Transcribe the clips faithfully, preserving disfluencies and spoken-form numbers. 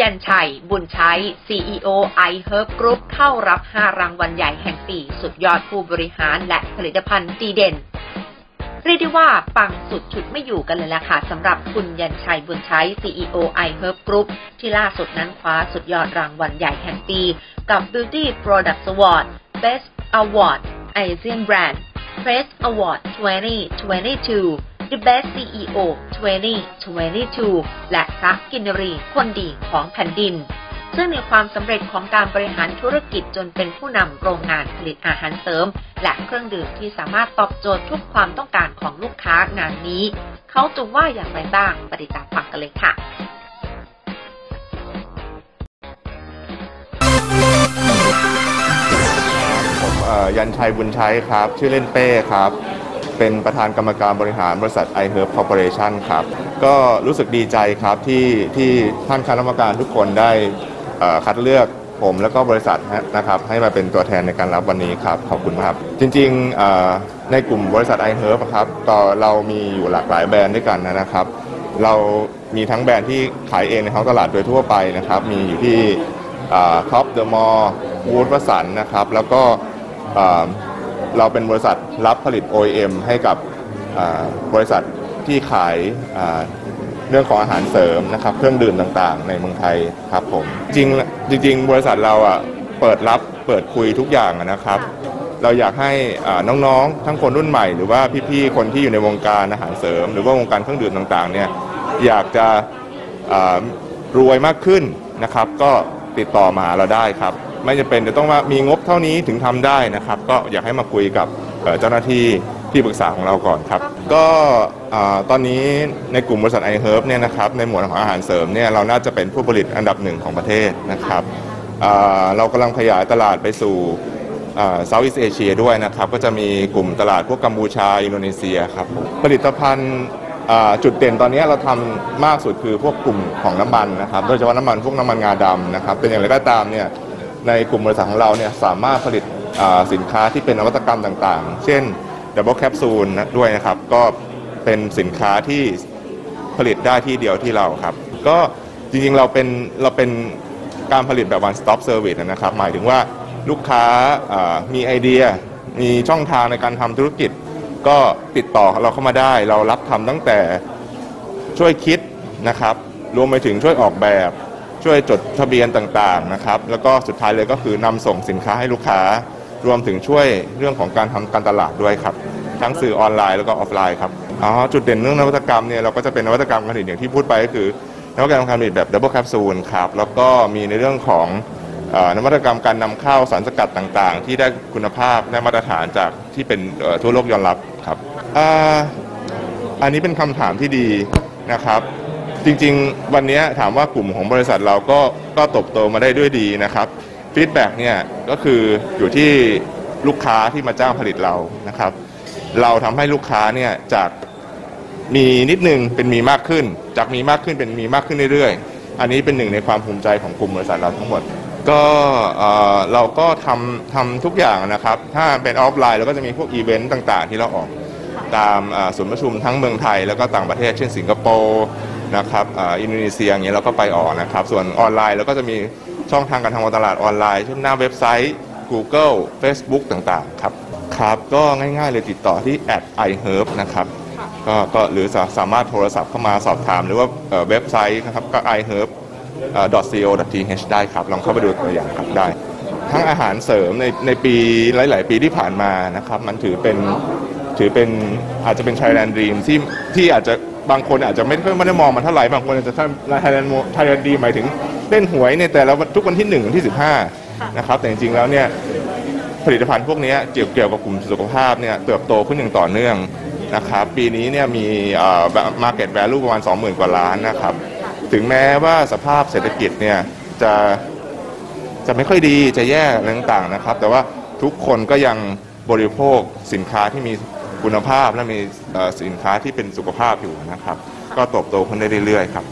ยันชัยบุญชัย ซี อี โอ iHerb Group เข้ารับห้ารางวัลใหญ่แห่งปีสุดยอดผู้บริหารและผลิตภัณฑ์ดีเด่นเรียกได้ว่าปังสุดฉุดไม่อยู่กันเลยล่ะค่ะสำหรับคุณยันชัยบุญชัย ซี อี โอ iHerb Group ที่ล่าสุดนั้นคว้าสุดยอดรางวัลใหญ่แห่งปีกับ Beauty Products Award Best Award Asian Brand Press Award สองพันยี่สิบสองThe best ซี อี โอ สองพันยี่สิบสอง และพระกินรีคนดีของแผ่นดินซึ่งในความสำเร็จของการบริหารธุรกิจจนเป็นผู้นำโรงงานผลิตอาหารเสริมและเครื่องดื่มที่สามารถตอบโจทย์ทุกความต้องการของลูกค้างานนี้เขาจะว่าอย่างไรบ้างไปติดตามฟังกันเลยค่ะผมยันชัยบุญชัยครับชื่อเล่นเป้ครับเป็นประธานกรรมการบริหารบริษัท iHerb Corporation ครับก็รู้สึกดีใจครับที่ที่ท่านคณะกรรมการทุกคนได้คัดเลือกผมและก็บริษัทนะครับให้มาเป็นตัวแทนในการรับวันนี้ครับขอบคุณครับจริงๆในกลุ่มบริษัท iHerb ครับก็เรามีอยู่หลากหลายแบรนด์ด้วยกันนะครับเรามีทั้งแบรนด์ที่ขายเองในท้องตลาดโดยทั่วไปนะครับมีอยู่ที่ท็อปเดอะมอลล์วูดวสันต์นะครับแล้วก็เราเป็นบริษัทรับผลิต โอ อี เอ็ม ให้กับบริษัทที่ขายเรื่องของอาหารเสริมนะครับเครื่องดื่มต่างๆในเมืองไทยครับผมจริงจริงบริษัทเราอ่ะเปิดรับเปิดคุยทุกอย่างนะครับเราอยากให้น้องๆทั้งคนรุ่นใหม่หรือว่าพี่ๆคนที่อยู่ในวงการอาหารเสริมหรือว่าวงการเครื่องดื่มต่างๆเนี่ยอยากจะรวยมากขึ้นนะครับก็ติดต่อมาหาเราได้ครับไม่จะเป็นจะต้องว่ามีงบเท่านี้ถึงทำได้นะครับก็อยากให้มาคุยกับเจ้าหน้าที่ที่ปรึกษาของเราก่อนครับก็ตอนนี้ในกลุ่มบริษัท iHerb เนี่ยนะครับในหมวดของอาหารเสริมเนี่ยเราน่าจะเป็นผู้ผลิตอันดับหนึ่งของประเทศนะครับเรากำลังขยายตลาดไปสู่เซาท์อีสต์เอเชียด้วยนะครับก็จะมีกลุ่มตลาดพวกกัมพูชาอินโดนีเซียครับผลิตภัณฑ์จุดเด่นตอนนี้เราทำมากสุดคือพวกกลุ่มของน้ำมันนะครับโดยเฉพาะน้ำมันพวกน้ำมันงาดำนะครับเป็นอย่างไรก็ตามเนี่ยในกลุ่มบริษัทของเราเนี่ยสามารถผลิตสินค้าที่เป็นนวัตกรรมต่างๆเช่นดับเบิลแคปซูลด้วยนะครับก็เป็นสินค้าที่ผลิตได้ที่เดียวที่เราครับก็จริงๆเราเป็นเราเป็นการผลิตแบบ one stop service นะครับหมายถึงว่าลูกค้ามีไอเดียมีช่องทางในการทำธุรกิจก็ติดต่อเราเข้ามาได้เรารับทำตั้งแต่ช่วยคิดนะครับรวมไปถึงช่วยออกแบบช่วยจดทะเบียนต่างๆนะครับแล้วก็สุดท้ายเลยก็คือนำส่งสินค้าให้ลูกค้ารวมถึงช่วยเรื่องของการทำการตลาดด้วยครับทั้งสื่อออนไลน์แล้วก็ออฟไลน์ครับอ๋อจุดเด่นเรื่องนวัตกรรมเนี่ยเราก็จะเป็นนวัตกรรมการผลิตอย่างที่พูดไปก็คือนวัตกรรมการผลิตแบบดับเบิลแคปซูลครับแล้วก็มีในเรื่องของนวัตกรรมการนำเข้าสารสกัดต่างๆที่ได้คุณภาพได้มาตรฐานจากที่เป็นทั่วโลกยอมรับครับอันนี้เป็นคำถามที่ดีนะครับจริงๆวันนี้ถามว่ากลุ่มของบริษัทเราก็ก็ตบโตมาได้ด้วยดีนะครับฟีดแบ็กเนี่ยก็คืออยู่ที่ลูกค้าที่มาจ้างผลิตเรานะครับเราทำให้ลูกค้าเนี่ยจากมีนิดนึงเป็นมีมากขึ้นจากมีมากขึ้นเป็นมีมากขึ้นเรื่อยๆอันนี้เป็นหนึ่งในความภูมิใจของกลุ่มบริษัทเราทั้งหมดก็เราก็ทำทำทุกอย่างนะครับถ้าเป็นออฟไลน์เราก็จะมีพวกอีเวนต์ต่างๆที่เราออกตามศูนย์ประชุมทั้งเมืองไทยแล้วก็ต่างประเทศเช่นสิงคโปร์นะครับอินโดนีเซียอย่างเงี้ยเราก็ไปออกนะครับส่วนออนไลน์เราก็จะมีช่องทางการทำตลาดออนไลน์เช่นหน้าเว็บไซต์ Google Facebook ต่างๆครับครับก็ง่ายๆเลยติดต่อที่ แอท ไอเฮิร์บ นะครับก็ก็หรือสามารถโทรศัพท์เข้ามาสอบถามหรือว่าเว็บไซต์นะครับก็ ไอเฮิร์บ ดอท ซี โอ ดอท ที เอช ได้ครับลองเข้าไปดูตัวอย่างครับได้ทั้งอาหารเสริมในในปีหลายๆปีที่ผ่านมานะครับมันถือเป็นถือเป็นอาจจะเป็นไทยแลนด์ดรีมที่ที่อาจจะบางคนอาจจะไม่ค่อยไม่ได้มองมันเท่าไหร่บางคนอาจจะไทยแลนด์ไทยแลนด์ดีหมายถึงเล่นหวยในแต่ละทุกวันที่หนึ่งที่สิบห้านะครับแต่จริงๆแล้วเนี่ยผลิตภัณฑ์พวกนี้เกี่ยวกับกลุ่มสุขภาพเนี่ยเติบโตขึ้นอย่างต่อเนื่องนะครับปีนี้เนี่ยมี market value ประมาณ สองหมื่น กว่าล้านนะครับถึงแม้ว่าสภาพเศรษฐกิจเนี่ยจะจะไม่ค่อยดีจะแย่ต่างๆนะครับแต่ว่าทุกคนก็ยังบริโภคสินค้าที่มีคุณภาพและมีสินค้าที่เป็นสุขภาพอยู่นะครับก็เติบโตขึ้นได้เรื่อยๆครับ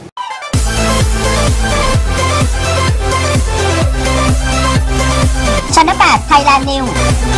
Channel แปด Thailand News